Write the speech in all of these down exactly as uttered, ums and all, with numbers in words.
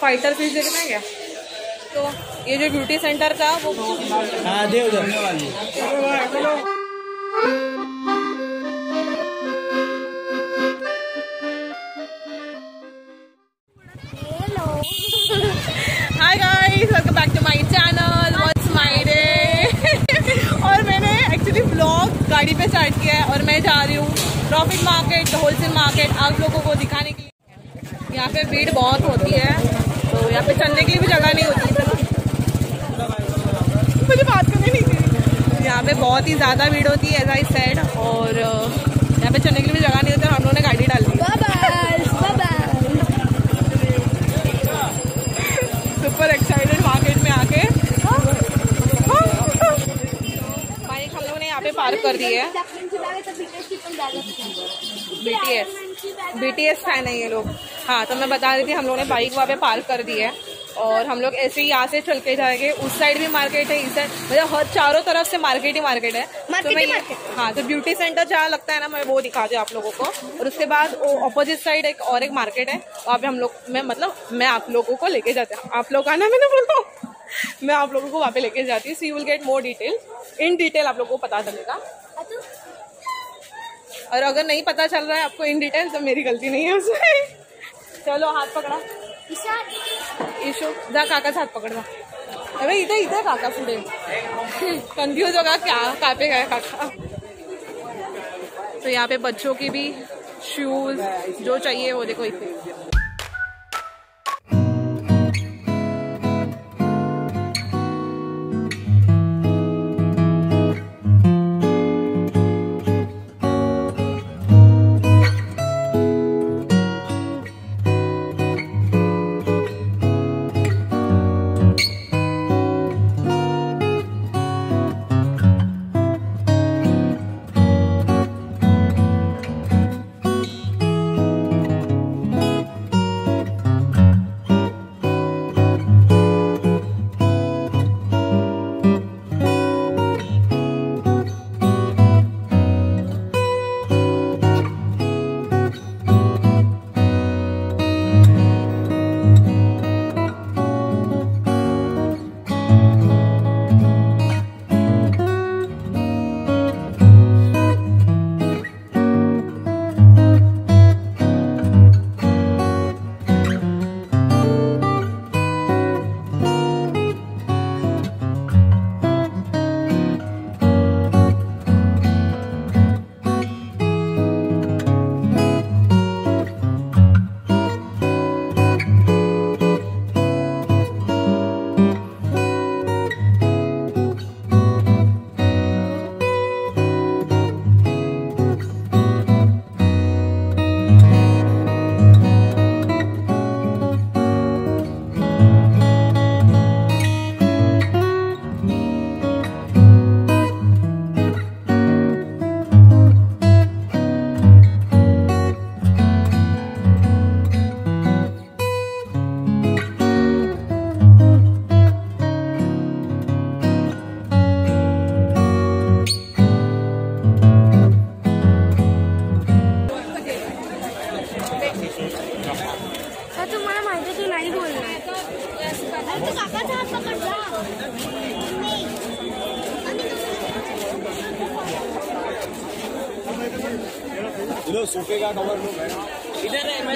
Fighter fish देखना है क्या? तो ये जो ब्यूटी सेंटर था वो वाली गाड़ी पे स्टार्ट किया है और मैं जा रही हूँ क्रॉफर्ड मार्केट होलसेल मार्केट आप लोगों को दिखाने के लिए। यहाँ पे भीड़ बहुत होती है तो यहाँ पे चलने के लिए भी जगह नहीं होती। मुझे बात करनी नहीं थी। यहाँ पे बहुत ही ज़्यादा भीड़ होती है एज आई सेड और यहाँ पे चलने के लिए भी जगह नहीं होती। हम लोगों ने गाड़ी डाल दी। सुपर एक्साइटेड मार्केट में आके पार्क कर दी है। बीटीएस बीटीएस फैन है ये लोग। हाँ तो मैं बता रही थी हम लोगों ने बाइक वहाँ पे पार्क कर दी है और हम लोग ऐसे ही यहाँ से चल के जाएंगे। उस साइड भी मार्केट है, इस साइड मतलब हर चारों तरफ से मार्केट ही मार्केट है। तो मैं हाँ तो ब्यूटी सेंटर जहाँ लगता है ना मैं वो दिखा दूँ आप लोगों को और उसके बाद ऑपोजिट साइड एक और एक मार्केट है वहाँ पे हम लोग मैं मतलब मैं आप लोगों को लेके जाता हूँ। आप लोग आना मैंने बोला मैं आप लोगों को वहाँ पे लेके जाती हूँ। So you will get more detail in detail आप लोगों को पता चलेगा और अगर नहीं पता चल रहा है आपको इन डिटेल तो मेरी गलती नहीं है उसमें। चलो हाथ पकड़ा ईशो जा काका से हाथ पकड़ना। अरे इधर इधर काका पूरे कंफ्यूज होगा क्या कहाँ पे गया काका। तो यहाँ पे बच्चों की भी शूज जो चाहिए वो देखो इतने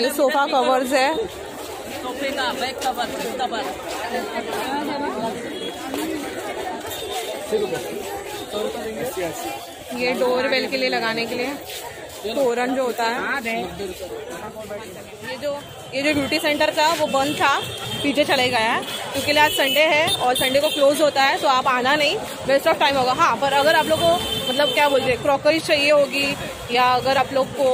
ये सोफा कवर्स है सोफे का बैक कवर कवर ये डोर बेल के लिए लगाने के लिए तोरण जो होता है। ये जो ये जो ब्यूटी सेंटर था वो बंद था पीछे चले गया है क्योंकि आज संडे है और संडे को क्लोज होता है तो आप आना नहीं वेस्ट ऑफ टाइम होगा। हाँ पर अगर आप लोग को मतलब क्या बोलते हैं क्रॉकरी चाहिए होगी या अगर आप लोग को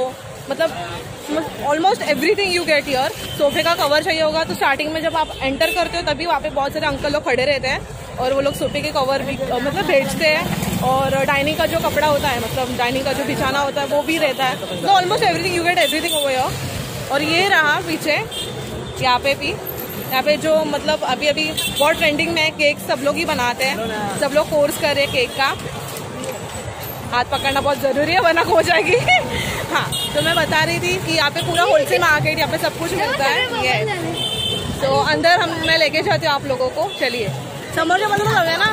मतलब almost everything you get here सोफे का कवर चाहिए होगा तो स्टार्टिंग में जब आप एंटर करते हो तभी वहाँ पे बहुत सारे अंकल लोग खड़े रहते हैं और वो लोग सोफे के कवर भी मतलब बेचते हैं और डाइनिंग का जो कपड़ा होता है मतलब डाइनिंग का जो बिछाना होता है वो भी रहता है। तो almost everything you get everything over here. और ये रहा पीछे यहाँ पे भी यहाँ पे जो मतलब अभी अभी बहुत ट्रेंडिंग में है केक सब लोग ही बनाते हैं सब लोग कोर्स कर रहे हैं केक का। हाथ पकड़ना बहुत ज़रूरी है वरना खो जाएगी हाँ, तो मैं बता रही थी कि यहाँ पे पूरा होलसेल मार्केट, यहाँ पे सब कुछ मिलता है। तो अंदर हम मैं लेके जाती हूँ आप लोगों को। चलिए समोर जो मतलब है ना,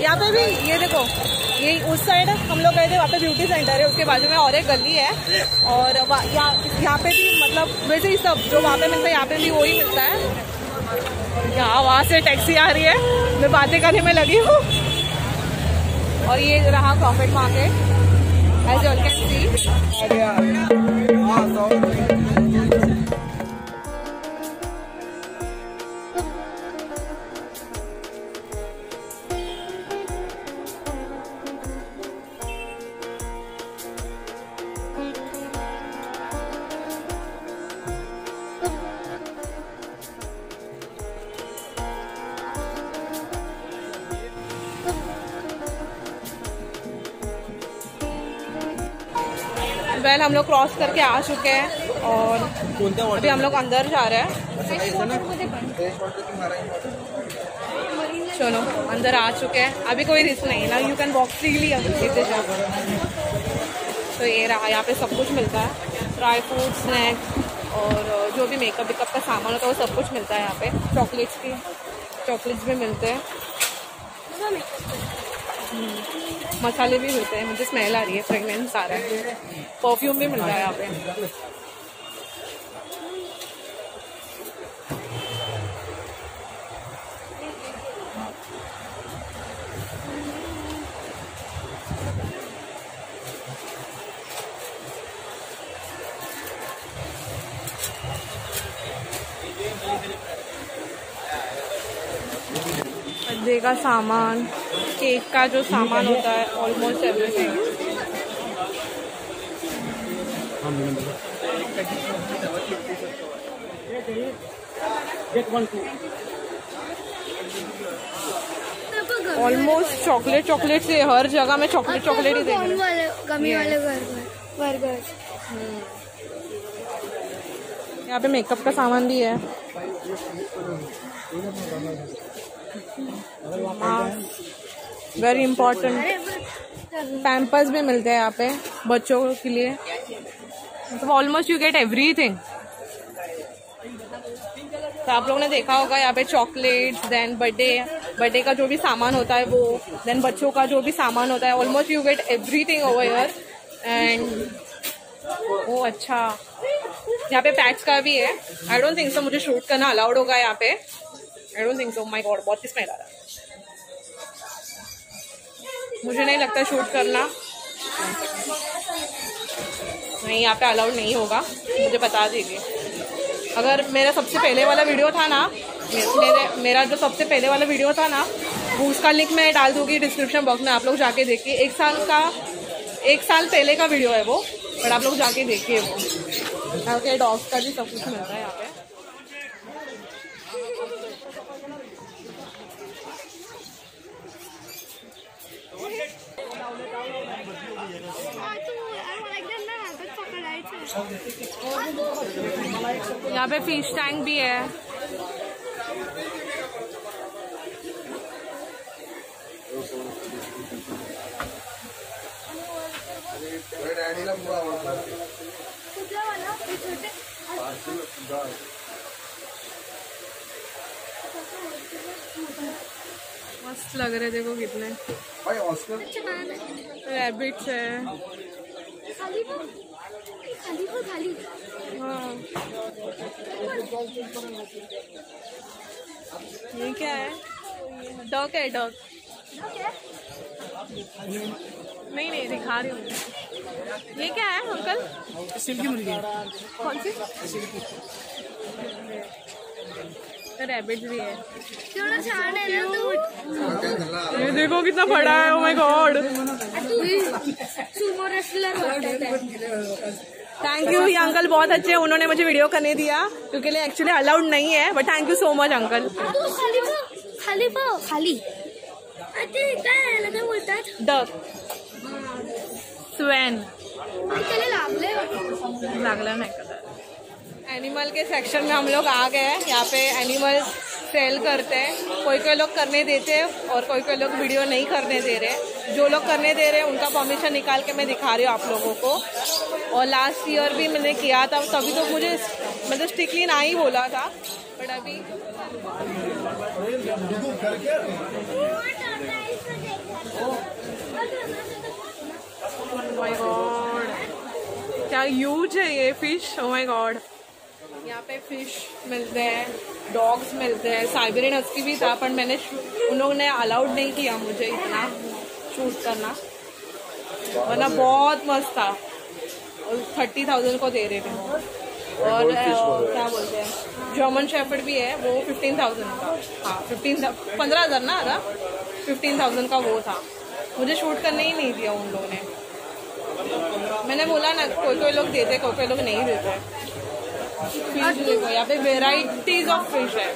यहाँ पे भी ये देखो, ये उस साइड हम लोग गए थे, वहाँ पे ब्यूटी सेंटर है, उसके बाजू में और एक गली है। और यहाँ पे भी मतलब वैसे ही सब जो वहाँ पे मिलता है यहाँ पे भी वो ही मिलता है। यहाँ वहाँ से टैक्सी आ रही है, मैं बातें करने में लगी हूँ। और ये रहा Crawford market. As you all can see, well well, हम लोग क्रॉस करके आ चुके हैं और अभी हम लोग अंदर जा रहे हैं। चलो अंदर आ चुके हैं, अभी कोई रिस्क नहीं ना, यू कैन वॉक फ्रीली। तो ये रहा, यहाँ पे सब कुछ मिलता है, ड्राई फ्रूट, स्नैक्स और जो भी मेकअप वेकअप का सामान होता है वो सब कुछ मिलता है यहाँ पे। चॉकलेट्स की चॉकलेट्स भी मिलते हैं, मसाले भी मिलते हैं। मुझे स्मेल आ रही है, फ्रेगनेंस आ रहा है। परफ्यूम भी मिल रहा है यहाँ पे। बर्थडे का सामान, केक का जो सामान होता है, almost everything. Almost chocolate chocolate से हर जगह में चॉकलेट चॉकलेट ही देख रहे हैं। यहाँ पे मेकअप का सामान भी है, वेरी इम्पोर्टेंट। पैम्पर्स भी मिलते हैं यहाँ पे बच्चों के लिए, मतलब ऑलमोस्ट यू गेट एवरीथिंग। तो आप लोगों ने देखा होगा यहाँ पे चॉकलेट्स, देन बर्थडे बर्थडे का जो भी सामान होता है वो, देन बच्चों का जो भी सामान होता है, almost you get everything over here. And वो अच्छा, यहाँ पे पैक्स का भी है। आई डोंट थिंक सो मुझे शूट करना अलाउड होगा यहाँ पे। I don't think so, my god बहुत स्मेल आ रहा है, मुझे नहीं लगता शूट करना, नहीं यहाँ पे अलाउड नहीं होगा। मुझे बता दीजिए, अगर मेरा सबसे पहले वाला वीडियो था ना, मेरे मेरा जो सबसे पहले वाला वीडियो था ना, वो उसका लिंक मैं डाल दूंगी डिस्क्रिप्शन बॉक्स में, आप लोग जाके देखिए। एक साल का एक साल पहले का वीडियो है वो, बट आप लोग जाके देखिए वो। यहाँ के डॉग्स का भी सब कुछ मिल रहा है यहाँ पे। यहाँ पे फिश टैंक भी है। मस्त लग रहे देखो कितने। रैबिट्स है, ये क्या है? डॉग है, डॉग नहीं नहीं दिखा रही हूँ। ये क्या है अंकल? सिल्की मुर्गी। कौन सी? रैबिट भी है। ये देखो कितना बड़ा है, oh my god. Thank you ये अंकल बहुत अच्छे हैं, उन्होंने मुझे वीडियो करने दिया क्योंकि एक्चुअली अलाउड नहीं है, but thank you so much uncle. Duck, स्वेन लागला नहीं। एनिमल के सेक्शन में हम लोग आ गए हैं। यहाँ पे एनिमल सेल करते हैं, कोई कोई लोग करने देते हैं और कोई कोई लोग वीडियो नहीं करने दे रहे। जो लोग करने दे रहे हैं उनका परमिशन निकाल के मैं दिखा रही हूँ आप लोगों को। और लास्ट ईयर भी मैंने किया था, तभी तो मुझे मतलब स्ट्रिक्टली ना ही बोला था, बट अभी माय गॉड क्या ह्यूज है ये फिश। ओ माय गॉड, यहाँ पे फिश मिलते हैं, डॉग्स मिलते हैं, साइबेरियन हस्की भी था पर मैंने उन लोगों ने अलाउड नहीं किया मुझे इतना शूट करना, वरना बहुत मस्त था। और थर्टी थाउजेंड को दे रहे थे। और क्या बोलते हैं, जर्मन शेफर्ड भी है, वो फिफ्टीन थाउजेंड का, हाँ फिफ्टीन पंद्रह हज़ार ना था, फिफ्टीन थाउजेंड का वो था। मुझे शूट करने ही नहीं दिया उन लोगों ने। मैंने बोला ना कोई कोई लोग देते, कोई कोई लोग नहीं देते। यहाँ पे वेराइटीज ऑफ फिश है,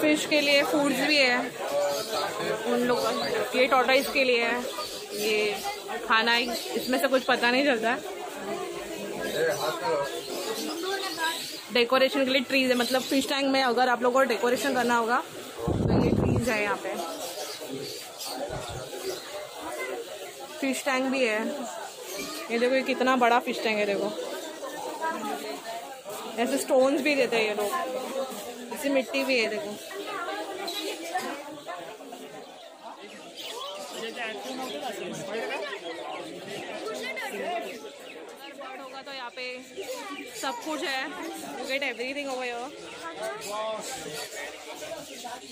फिश के लिए फूड्स भी है उन लोगों का। ये टॉर्टोइज के लिए है, ये खाना ही, इसमें से कुछ पता नहीं चलता। डेकोरेशन के लिए ट्रीज है, मतलब फिश टैंक में अगर आप लोगों को डेकोरेशन करना होगा तो ये ट्रीज है। यहाँ पे फिश टैंक भी है, ये देखो ये कितना बड़ा फिश टैंक है। देखो ऐसे स्टोन्स भी देते हैं ये लोग, ऐसी मिट्टी भी है। देखो होगा तो यहाँ पे सब कुछ है, you get everything over here.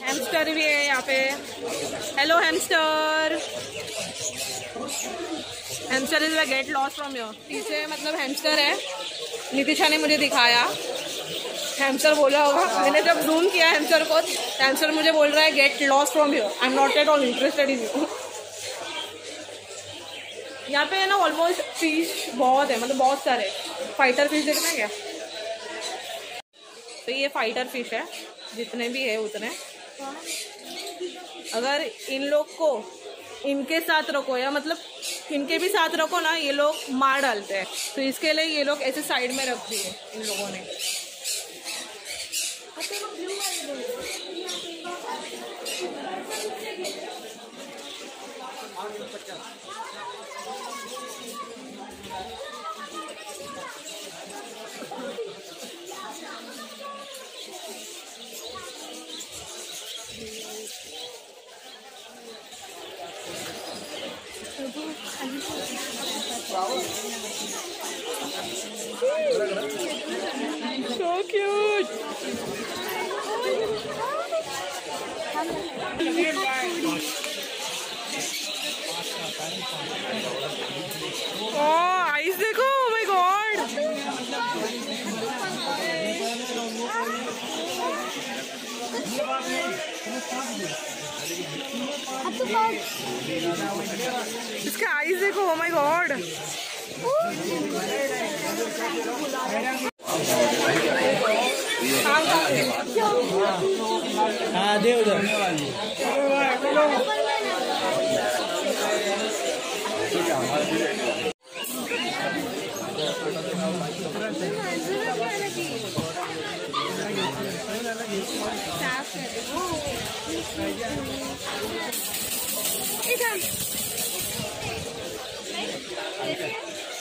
Hamster भी है यहाँ पे। Hello hamster, hamster is the get lost from your पीछे, मतलब हैमस्टर है। नितिशा ने मुझे दिखाया, हैमस्टर बोला होगा, मैंने जब जूम किया हैमस्टर को, हैमस्टर मुझे बोल रहा है get lost from here, I am not at all interested in you. यहाँ पे है ना ऑलमोस्ट फिश बहुत है, मतलब बहुत सारे। फाइटर फिश देखना क्या, तो ये फाइटर फिश है, जितने भी है उतने। अगर इन लोग को इनके साथ रखो या मतलब इनके भी साथ रखो ना, ये लोग मार डालते हैं, तो इसके लिए ये लोग ऐसे साइड में रख दिए इन लोगों ने। So cute. Oh, eyes देखो, oh my god. इसके eyes देखो, oh my god. हाँ दे उधर।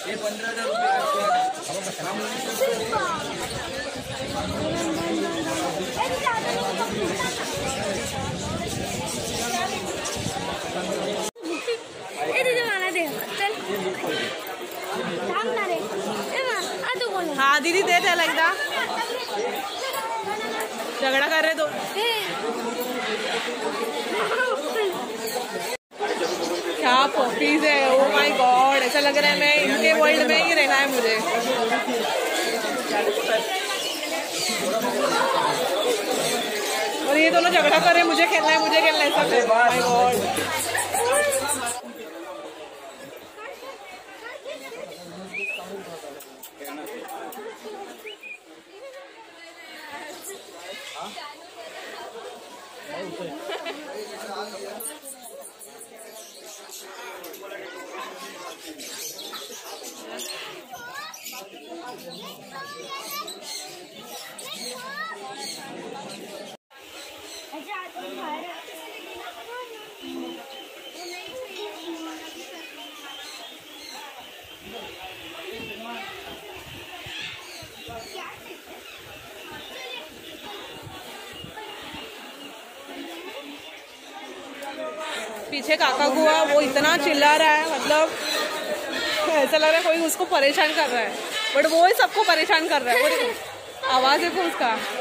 ये पंद्रह हजार रुपये। हाँ दीदी दे दे, लगता झगड़ा कर रहे तो। क्या पॉपीज है, ओ माय गॉड, ऐसा लग रहा है मैं इनके वर्ल्ड में ही रहना है मुझे। और ये दोनों झगड़ा कर रहे हैं, मुझे खेलना है मुझे खेलना है सब। Oh my god. पीछे काका को हुआ वो इतना चिल्ला रहा है, मतलब ऐसा लग रहा है कोई उसको परेशान कर रहा है, बट वो ही सबको परेशान कर रहा है, आवाज है उसका।